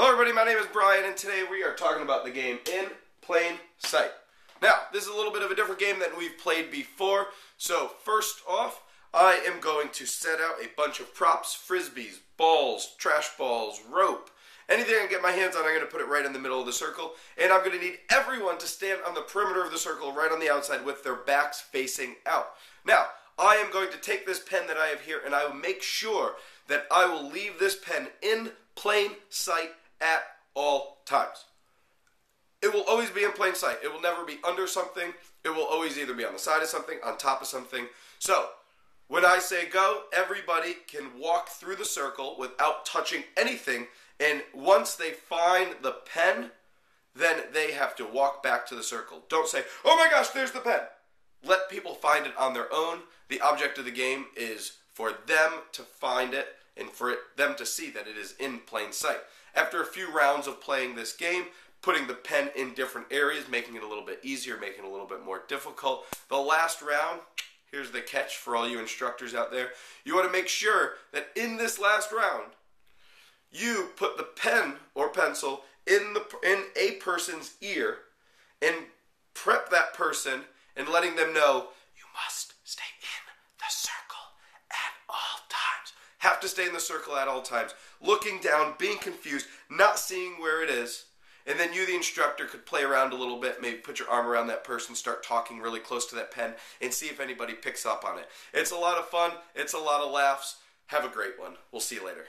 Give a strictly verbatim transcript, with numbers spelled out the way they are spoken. Hello everybody, my name is Bryan and today we are talking about the game In Plain Sight. Now, this is a little bit of a different game than we've played before. So first off, I am going to set out a bunch of props, frisbees, balls, trash balls, rope, anything I can get my hands on. I'm going to put it right in the middle of the circle, and I'm going to need everyone to stand on the perimeter of the circle right on the outside with their backs facing out. Now, I am going to take this pen that I have here and I will make sure that I will leave this pen in plain sight at all times. It will always be in plain sight. It will never be under something. It will always either be on the side of something, on top of something. So when I say go, everybody can walk through the circle without touching anything, and once they find the pen, then they have to walk back to the circle. Don't say, oh my gosh, there's the pen. Let people find it on their own. The object of the game is for them to find it and for it, them to see that it is in plain sight. After a few rounds of playing this game, putting the pen in different areas, making it a little bit easier, making it a little bit more difficult. The last round, here's the catch for all you instructors out there. You want to make sure that in this last round, you put the pen or pencil in, the, in a person's ear and prep that person and letting them know, you must stay in the circle at all times. Have to stay in the circle at all times. Looking down, being confused, not seeing where it is. And then you, the instructor, could play around a little bit, maybe put your arm around that person, start talking really close to that pen, and see if anybody picks up on it. It's a lot of fun. It's a lot of laughs. Have a great one. We'll see you later.